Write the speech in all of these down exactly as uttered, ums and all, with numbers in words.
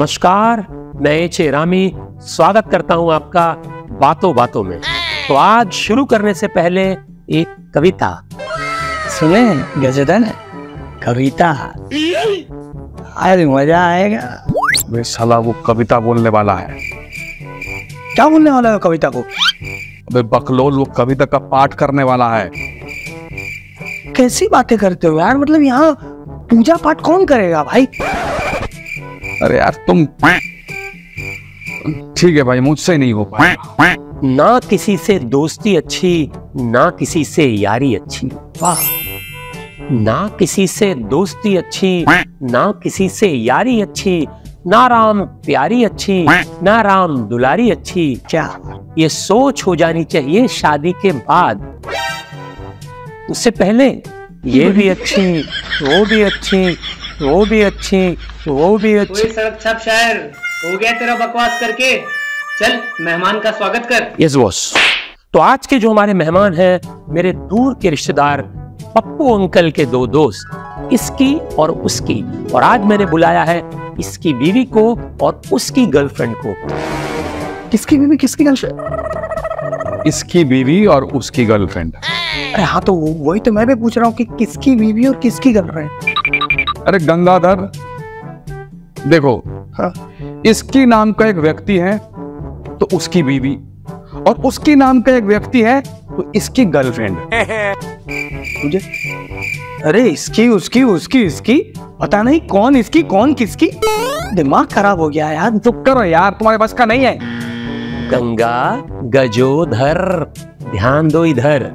नमस्कार, मैं H A Rami स्वागत करता हूं आपका बातों बातों में। तो आज शुरू करने से पहले एक कविता सुने गजधर ने। कविता आज मजा आएगा। वे साला वो कविता बोलने वाला है। क्या बोलने वाला है कविता को? वे बकलोल वो कविता का पाठ करने वाला है। कैसी बातें करते हो यार, मतलब यहाँ पूजा पाठ कौन करेगा भाई? अरे यार तुम ठीक है भाई, मुझसे नहीं हो पाएगा। ना किसी से दोस्ती अच्छी, ना किसी से यारी अच्छी। वाह, ना किसी से दोस्ती अच्छी, ना किसी से यारी अच्छी, ना राम प्यारी अच्छी, ना राम दुलारी अच्छी। क्या ये सोच हो जानी चाहिए शादी के बाद, उससे पहले ये भी अच्छी, वो भी अच्छी, वो भी अच्छी, वो भी अच्छी। सड़क छाप शायर, हो गया तेरा बकवास करके, चल मेहमान का स्वागत कर। Yes boss. तो आज के जो हमारे मेहमान हैं, मेरे दूर के रिश्तेदार पप्पू अंकल के दो दोस्त, इसकी और उसकी। और आज मैंने बुलाया है इसकी बीवी को और उसकी गर्लफ्रेंड को। किसकी बीवी किसकी गर्लफ्रेंड? इसकी बीवी और उसकी गर्लफ्रेंड। अरे हाँ, तो वही तो मैं भी पूछ रहा हूँ कि किसकी बीवी और किसकी गर्लफ्रेंड। अरे गंगाधर देखो, हाँ? इसकी नाम का एक व्यक्ति है तो उसकी बीवी, और उसकी नाम का एक व्यक्ति है तो इसकी गर्लफ्रेंड। मुझे अरे इसकी उसकी उसकी इसकी, पता नहीं कौन इसकी कौन किसकी। दिमाग खराब हो गया यार। चुप करो यार, तुम्हारे बस का नहीं है। गंगा गजोधर, ध्यान दो इधर।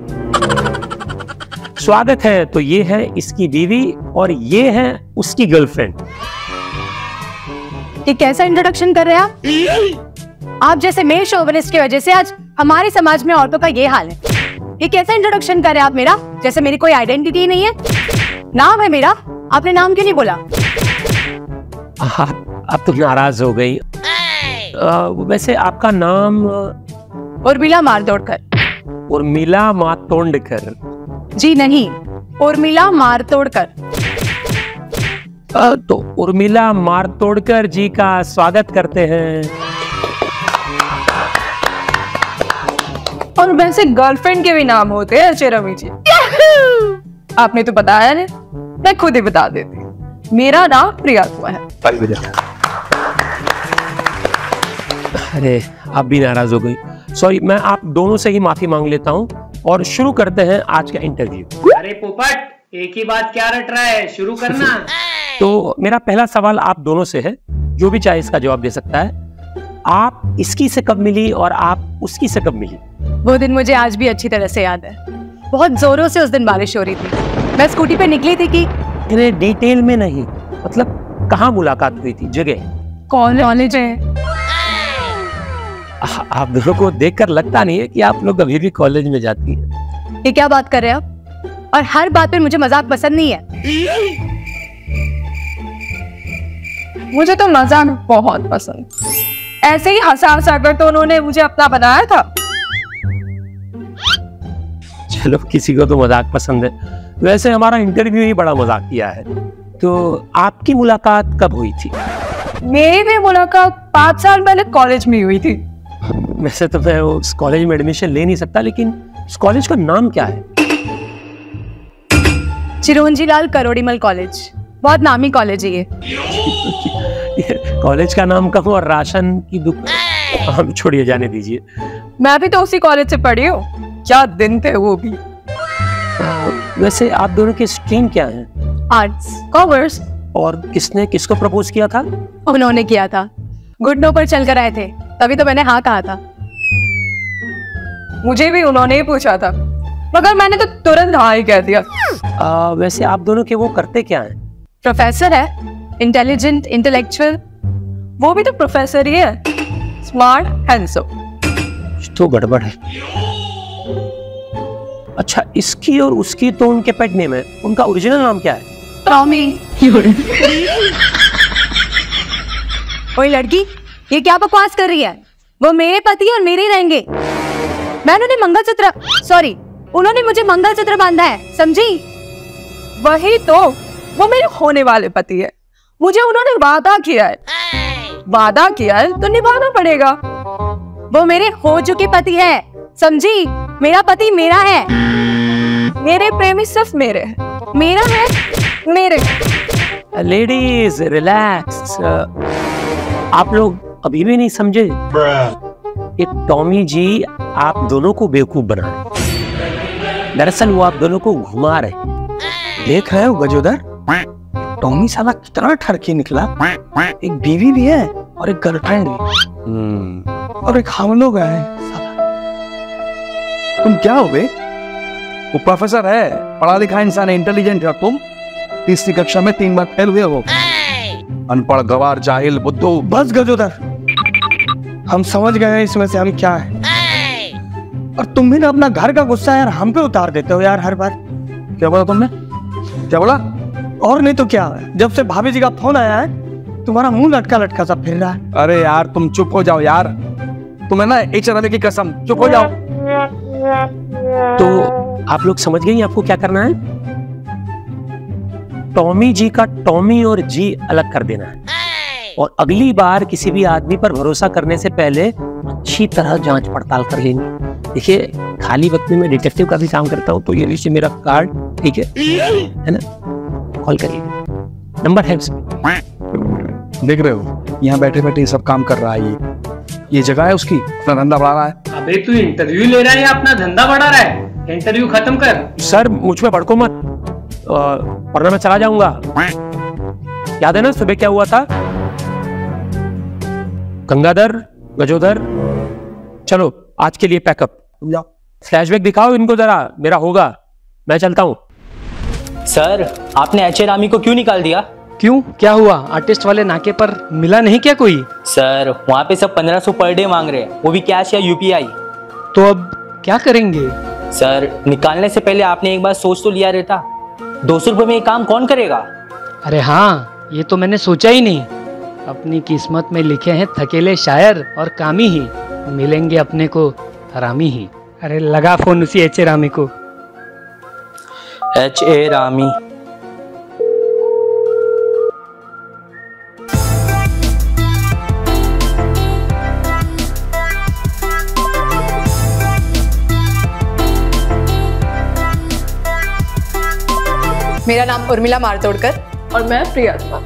स्वागत है। तो ये है इसकी बीवी और ये है उसकी गर्लफ्रेंड। ये कैसा इंट्रोडक्शन कर रहे हैं आप? आप जैसे मेल शोवनिस्ट की वजह से आज हमारे समाज में औरतों का ये हाल है। ये कैसा इंट्रोडक्शन कर रहे हैं आप मेरा, जैसे मेरी कोई आइडेंटिटी ही नहीं है। नाम है मेरा, आपने नाम क्यों नहीं बोला? अब तो नाराज हो गई। आ, वैसे आपका नाम? उर्मिला मारतोड़कर। उर्मिला मारतोड़कर? जी नहीं, उर्मिला मारतोड़कर। तो उर्मिला मारतोड़कर जी का स्वागत करते हैं। और वैसे गर्लफ्रेंड के भी नाम होते हैं एच ए रवि जी। आपने तो बताया नहीं, मैं खुद ही बता देती। मेरा नाम प्रियतमा है। अरे आप भी नाराज हो गई। सॉरी, मैं आप दोनों से ही माफी मांग लेता हूँ और शुरू करते हैं आज का इंटरव्यू। अरे पोपट, एक ही बात क्या रट रहा है, शुरू करना। तो मेरा पहला सवाल आप दोनों से है, जो भी चाहे इसका जवाब दे सकता है। आप इसकी से कब मिली और आप उसकी से कब मिली? वो दिन मुझे आज भी अच्छी तरह से याद है। बहुत जोरों से उस दिन बारिश हो रही थी, मैं स्कूटी पे निकली थी कि इतने डिटेल में नहीं, मतलब कहाँ मुलाकात हुई थी, जगह? कॉलेज है। आप दोनों को देखकर लगता नहीं है कि आप लोग अभी भी कॉलेज में जाती है। ये क्या बात कर रहे हैं आप? और हर बात पर मुझे मजाक पसंद नहीं है। मुझे तो मजाक बहुत पसंद। ऐसे ही हंसा हंसा कर तो उन्होंने मुझे अपना बनाया था। चलो, किसी को तो मजाक पसंद है। वैसे हमारा इंटरव्यू ही बड़ा मजाकिया है। तो आपकी मुलाकात कब हुई थी? मेरी भी मुलाकात पाँच साल पहले कॉलेज में हुई थी। वैसे तो मैं उस कॉलेज में एडमिशन ले नहीं सकता, लेकिन उस कॉलेज का नाम क्या है? चिरंजी लाल करोड़ीमल कॉलेज। बहुत नामी कॉलेज है ये। कॉलेज का नाम कम और राशन की दुकान। हम छोड़िए, जाने दीजिए। मैं भी तो उसी कॉलेज से पढ़ी हूँ। क्या दिन थे वो भी। वैसे आप दोनों के स्ट्रीम क्या है? Arts, commerce. और किसने किसको प्रपोज किया था? उन्होंने किया था। घुटनों पर चलकर आए थे, तभी तो मैंने हाँ कहा था। मुझे भी उन्होंने ही पूछा था, मगर मैंने तो तुरंत हाँ ही कह दिया। आ, वैसे आप दोनों के वो करते क्या है? प्रोफेसर है, इंटेलिजेंट, इंटेलेक्चुअल। वो भी तो प्रोफेसर ही है। Smart, handsome. तो गड़बड़ है। अच्छा, इसकी और उसकी तो उनके पेट नेम है, उनका ओरिजिनल नाम क्या है? टॉमी। ओए लड़की, ये क्या बकवास कर रही है? वो मेरे पति और मेरे ही रहेंगे। मैं उन्हें मंगलसूत्र, सॉरी, उन्होंने मुझे मंगलसूत्र बांधा है, समझी? वही तो, वो मेरे होने वाले पति है। मुझे उन्होंने वादा किया है। वादा किया है तो निभाना पड़ेगा। वो मेरे हो चुके पति है, समझी? मेरा पति मेरा है, मेरे प्रेमी सिर्फ मेरे है, मेरा है मेरे। लेडीज रिलैक्स, आप लोग अभी भी नहीं समझे। एक टॉमी जी आप दोनों को बेवकूफ बना रहे, दरअसल वो आप दोनों को घुमा रहे। देख रहे हो गजोधर, टॉमी साला कितना ठरकी निकला। एक बीवी भी है और एक गर्लफ्रेंड भी और एक हम लोग है। तुम क्या हो बे? वो प्रोफेसर है, पढ़ा लिखा इंसान है, इंटेलिजेंट है। तुम तीसरी कक्षा में तीन बार फेल हुए हो। अनपढ़, गवार, जाहिल, बुद्धू। बस गजोधर, हम समझ गए इसमें से हम क्या है। और तुम भी ना अपना घर का गुस्सा यार हम पे उतार देते हो यार हर बार। क्या बोला तुमने? क्या बोला? और नहीं तो क्या, जब से भाभी जी का फोन आया है तुम्हारा मुंह लटका लटका सा फिर रहा है। अरे यार तुम चुप हो जाओ यार, तुम्हें ना एच रामी की कसम, चुप हो जाओ। तो आप लोग समझ गए आपको क्या करना है? टॉमी जी का टॉमी और जी अलग कर देना है, और अगली बार किसी भी आदमी पर भरोसा करने से पहले अच्छी तरह जांच पड़ताल कर लेंगे। देखिए खाली वक्त में मैं डिटेक्टिव का भी काम करता हूँ, तो ये लीजिए मेरा कार्ड, ठीक है, है ना? कॉल करिए, नंबर है इसमें। देख रहे हो यहाँ बैठे बैठे सब काम कर रहा है, ये ये जगह है उसकी, अपना धंधा बढ़ा रहा है। अबे तू इंटरव्यू ले रहा है या अपना धंधा बढ़ा रहा है? इंटरव्यू खत्म कर। सर मुझ में भड़को मत, वरना मैं चला जाऊंगा। याद है ना सुबह क्या हुआ था? गंगाधर, गजोधर, चलो आज के लिए पैकअप। तुम जाओ, फ्लैशबैक दिखाओ इनको जरा, मेरा होगा, मैं चलता हूँ। सर आपने एच ए रामी को क्यों निकाल दिया? क्यों, क्या हुआ? आर्टिस्ट वाले नाके पर मिला नहीं क्या कोई? सर वहाँ पे सब पंद्रह सौ पर डे मांग रहे हैं, वो भी कैश या यू पी आई। तो अब क्या करेंगे? सर निकालने से पहले आपने एक बार सोच तो लिया रहता। दो सौ रुपये में ये काम कौन करेगा? अरे हाँ, ये तो मैंने सोचा ही नहीं। अपनी किस्मत में लिखे हैं थकेले शायर और कामी ही, मिलेंगे अपने को रामी ही। अरे लगा फोन उसी एच ए रामी को। एच ए रामी, मेरा नाम उर्मिला मारतोड़कर और मैं प्रियतमा।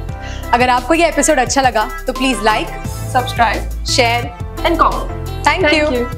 अगर आपको ये एपिसोड अच्छा लगा तो please like, subscribe, share and comment. Thank you.